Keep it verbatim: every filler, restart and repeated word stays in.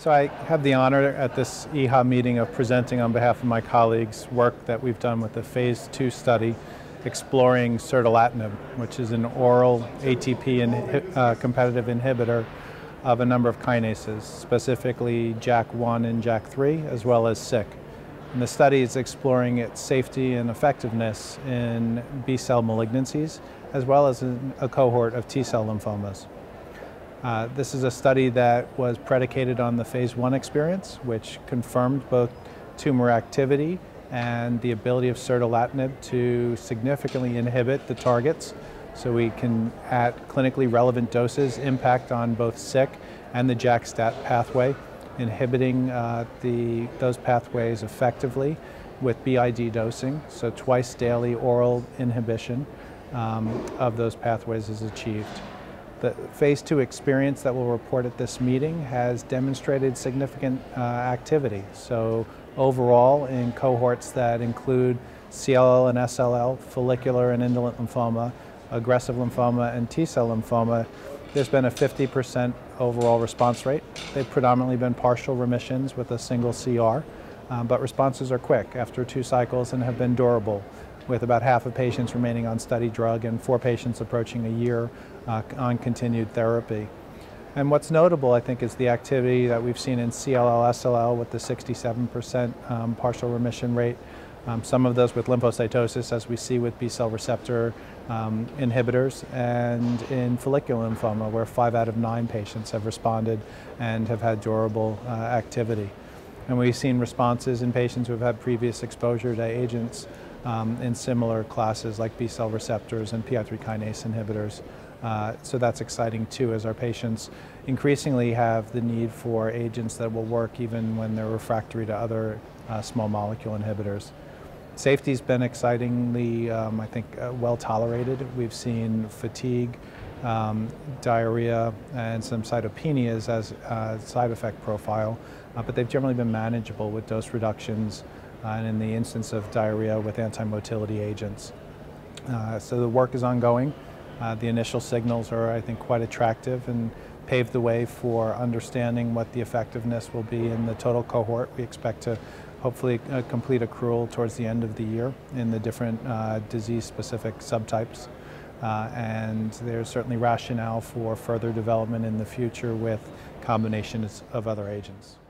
So I have the honor at this E H A meeting of presenting on behalf of my colleagues work that we've done with the phase two study exploring cerdulatinib, which is an oral A T P inhi uh, competitive inhibitor of a number of kinases, specifically JAK one and JAK three, as well as S Y K. And the study is exploring its safety and effectiveness in B-cell malignancies, as well as in a cohort of T-cell lymphomas. Uh, this is a study that was predicated on the phase one experience, which confirmed both tumor activity and the ability of cerdulatinib to significantly inhibit the targets, so we can, at clinically relevant doses, impact on both S Y K and the JAK STAT pathway, inhibiting uh, the, those pathways effectively with B I D dosing, so twice daily oral inhibition um, of those pathways is achieved. The phase two experience that we'll report at this meeting has demonstrated significant uh, activity. So overall, in cohorts that include C L L and S L L, follicular and indolent lymphoma, aggressive lymphoma, and T-cell lymphoma, there's been a fifty percent overall response rate. They've predominantly been partial remissions with a single C R, um, but responses are quick after two cycles and have been durable, with about half of patients remaining on study drug and four patients approaching a year uh, on continued therapy. And what's notable, I think, is the activity that we've seen in C L L, S L L with the sixty-seven percent um, partial remission rate, um, some of those with lymphocytosis, as we see with B-cell receptor um, inhibitors, and in follicular lymphoma, where five out of nine patients have responded and have had durable uh, activity. And we've seen responses in patients who have had previous exposure to agents Um, in similar classes like B-cell receptors and P I three kinase inhibitors. Uh, so that's exciting too, as our patients increasingly have the need for agents that will work even when they're refractory to other uh, small molecule inhibitors. Safety's been excitingly, um, I think, uh, well tolerated. We've seen fatigue, um, diarrhea, and some cytopenias as uh, side effect profile, uh, but they've generally been manageable with dose reductions, Uh, and in the instance of diarrhea with anti-motility agents. Uh, so the work is ongoing. Uh, the initial signals are, I think, quite attractive and pave the way for understanding what the effectiveness will be in the total cohort. We expect to hopefully uh, complete accrual towards the end of the year in the different uh, disease-specific subtypes. Uh, and there's certainly rationale for further development in the future with combinations of other agents.